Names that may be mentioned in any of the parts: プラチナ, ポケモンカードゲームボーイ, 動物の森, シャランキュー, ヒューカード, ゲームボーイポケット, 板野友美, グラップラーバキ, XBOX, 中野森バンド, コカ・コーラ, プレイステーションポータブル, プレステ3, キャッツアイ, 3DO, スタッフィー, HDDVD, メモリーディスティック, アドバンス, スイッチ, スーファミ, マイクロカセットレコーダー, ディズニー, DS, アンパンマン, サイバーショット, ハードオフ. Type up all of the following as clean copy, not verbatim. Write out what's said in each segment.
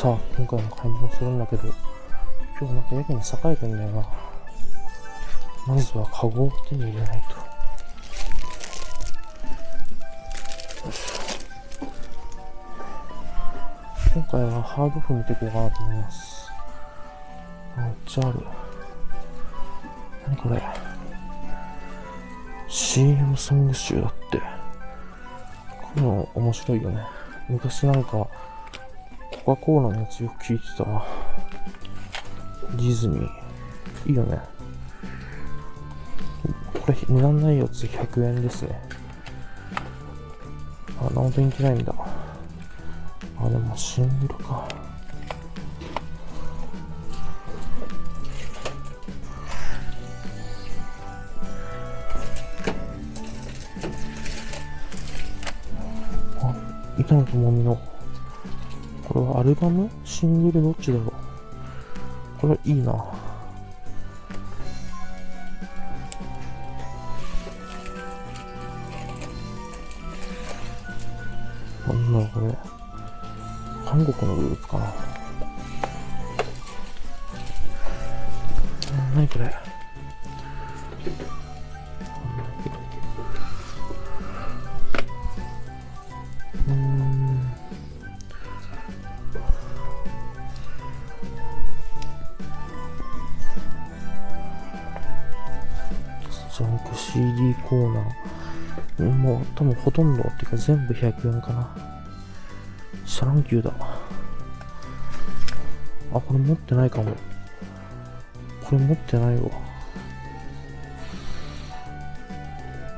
さあ、今回の感じもするんだけど、今日なんかやけに栄えてんだよな。まずはカゴを手に入れないと。今回はハードオフ見ていこうかなと思います。めっちゃある。何これ、 CM ソング集だって。こういうの面白いよね。昔なんかコカ・コーラのやつよく聞いてた。ディズニーいいよね。これ値段ないやつ100円ですね。あ、何と人気ないんだ。あ、でもシングルか。あ、板野友美の。これはアルバム？シングルどっちだろう。これいいな。なんだろうこれ。韓国のグループかな。何これ。ジャンク CD コーナー。もう多分ほとんどっていうか全部100円かな。シャランキューだ。あ、これ持ってないかも。これ持ってないわ。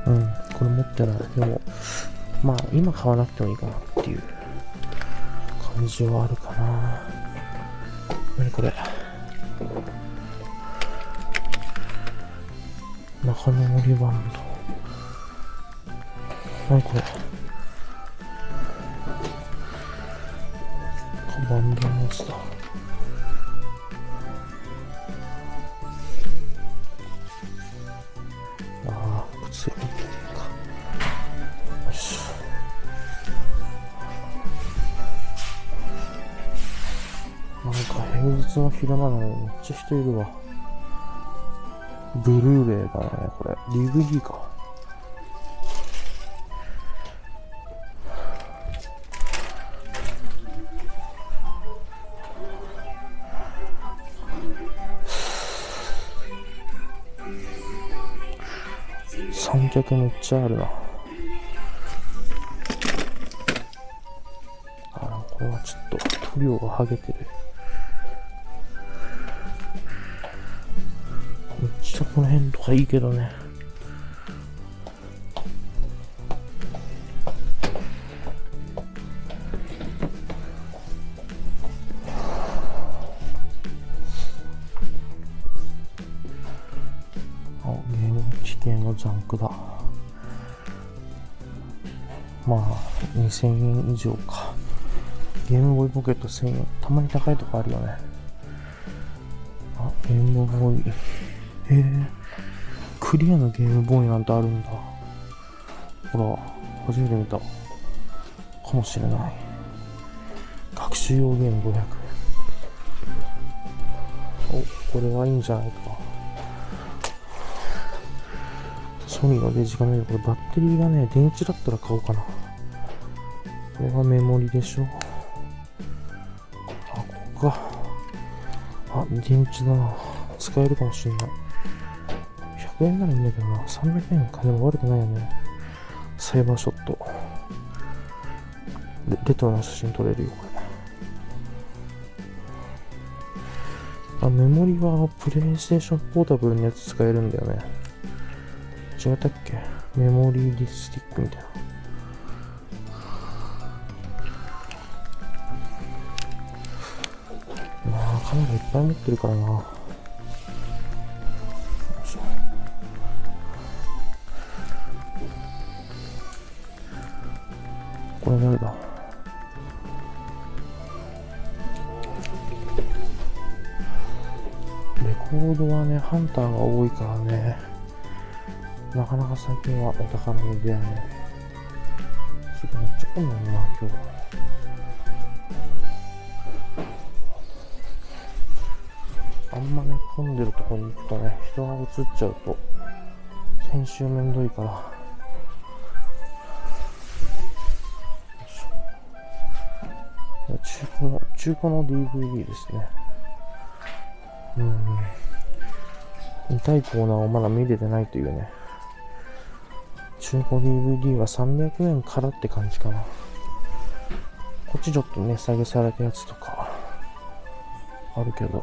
うん、これ持ってない。でも、まあ、今買わなくてもいいかなっていう感じはあるかな。何これ。中野森バンド。何これ。バンドのやつだ。ああ、靴入れてるか。よし。なんか平日の昼間なのにめっちゃ人いるわ。ブルーレイだね、これ。DVD か。三脚めっちゃあるな。あ、これはちょっと塗料がはげてる。めっちゃこの辺とかいいけどね。ジャンクだ。まあ2000円以上か。ゲームボーイポケット1000円。たまに高いとこあるよね。あ、ゲームボーイ、クリアのゲームボーイなんてあるんだ。ほら、初めて見たかもしれない。学習用ゲーム500円。お、これはいいんじゃないか。ソニーのデジカメ。これバッテリーがね、電池だったら買おうかな。これがメモリでしょ。あ、ここか。あ、電池だな。使えるかもしれない。100円ならいいんだけどな。300円か。でも悪くないよね。サイバーショット。レトロな写真撮れるよ、これ。あ、メモリはプレイステーションポータブルのやつ使えるんだよね。違ったっけ。メモリーディスティックみたいな。まあカメラいっぱい持ってるからな。よいしょ。これ誰だ。レコードはね、ハンターが多いからね、なかなか最近はお宝に出会えない。ちょっとめっちゃ混んだな、今日は。んまね、混んでるとこに行くとね、人が映っちゃうと編集めんどいから。中古の DVD ですね。見たいコーナーをまだ見れてないというね。中古 DVD は300円からって感じかな。こっちちょっとね、下げされたやつとかあるけど。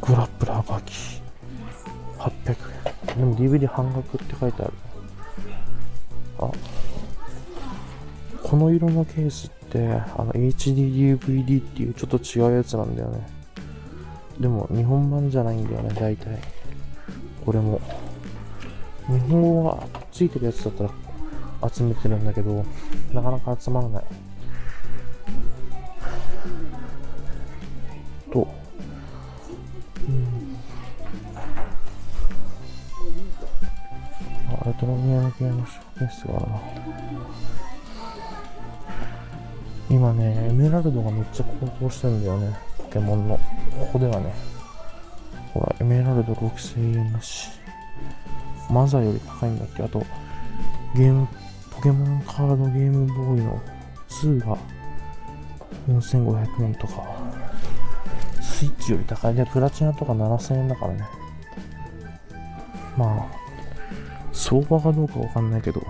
グラップラーバキ800円。でも DVD 半額って書いてある。あ、この色のケースってHDDVD っていうちょっと違うやつなんだよね。でも日本版じゃないんだよね、大体。これも日本語はついてるやつだったら集めてるんだけど、なかなか集まらない。と、あ、レトロゲーム系のショーケースがあるな。今ね、エメラルドがめっちゃ高騰してんだよね、ポケモンの。ここではね、ほら、エメラルド6000円だし、マザーより高いんだっけ。あと、ポケモンカードゲームボーイの2が4500円とか、スイッチより高い。で、プラチナとか7000円だからね。まあ、相場かどうかわかんないけど、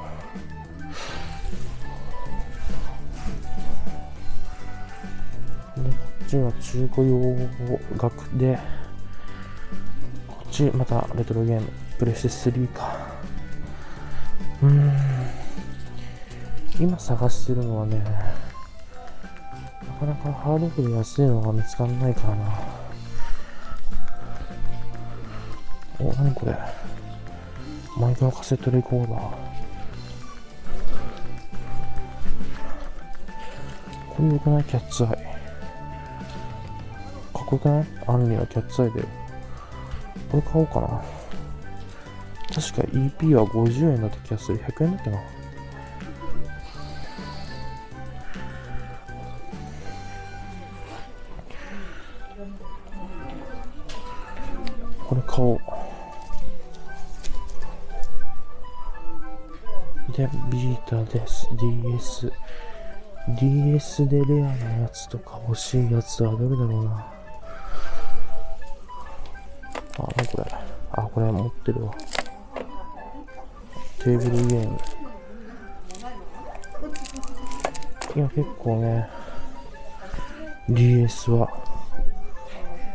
で、こっちは中古用額で、こっちまたレトロゲーム、プレステ3か。今探してるのはね、なかなかハードオフで安いのが見つからないからな。お、何これ。マイクロカセットレコーダー。これよくない？キャッツアイ。かっこよくない？アンリのキャッツアイで。これ買おうかな。確か EP は50円だった気がする。100円だったな。これ買おう。で、ビータです。 DS でレアなやつとか欲しいやつはどれだろうな。あ、何これ。あ、これ持ってるわ。テーブルゲーム。いや、結構ね、 DS は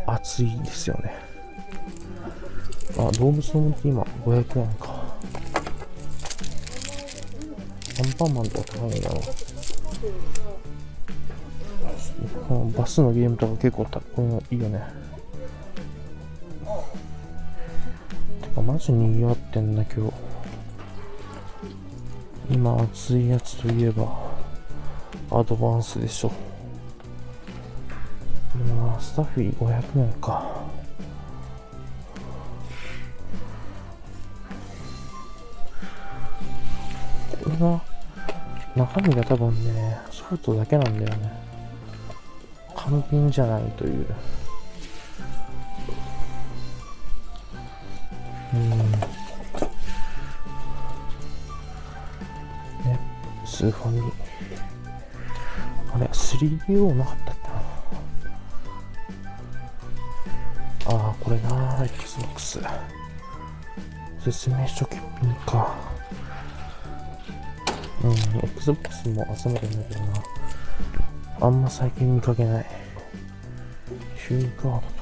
熱いですよね。あ、動物の森って今500円か。アンパンマンとか高いんだろう。このバスのゲームとか結構こういうのいいよね。てかマジにぎわってんだ今日。今熱いやつといえばアドバンスでしょ。スタッフィー500円か。これが中身が多分ね、ソフトだけなんだよね。完品じゃないという。スーファミ。あれ、3DO なかったっけな。ああ、これな、XBOX。説明書欠品か。XBOX も集めてんだけどな。あんま最近見かけない。ヒューカードとか。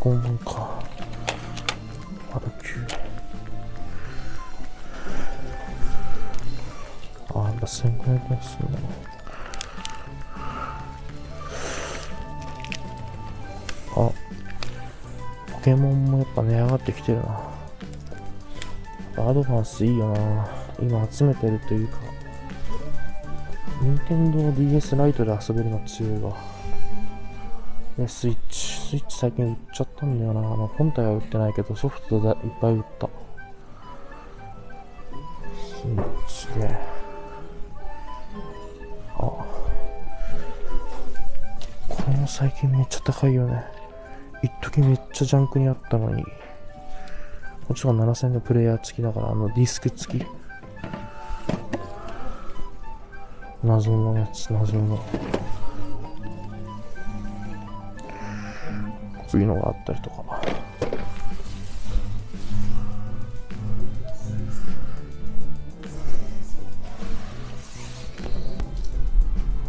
こんなんか。あ、やっぱ1500円するんだな。あ、ポケモンもやっぱ値上がってきてるな。アドバンスいいよな。今集めてるというか、任天堂 DS ライトで遊べるの強いわ。で、スイッチ最近売っちゃったんだよな。まあ、本体は売ってないけど、ソフトでいっぱい売った。スイッチで。あ。これも最近めっちゃ高いよね。一時めっちゃジャンクにあったのに。こっちが7000のプレイヤー付きだから、ディスク付き。謎のやつ、謎の。そういうのがあったりとか。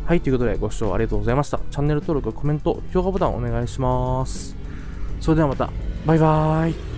はい、ということでご視聴ありがとうございました。チャンネル登録、コメント、評価ボタンお願いします。それではまた、バイバーイ。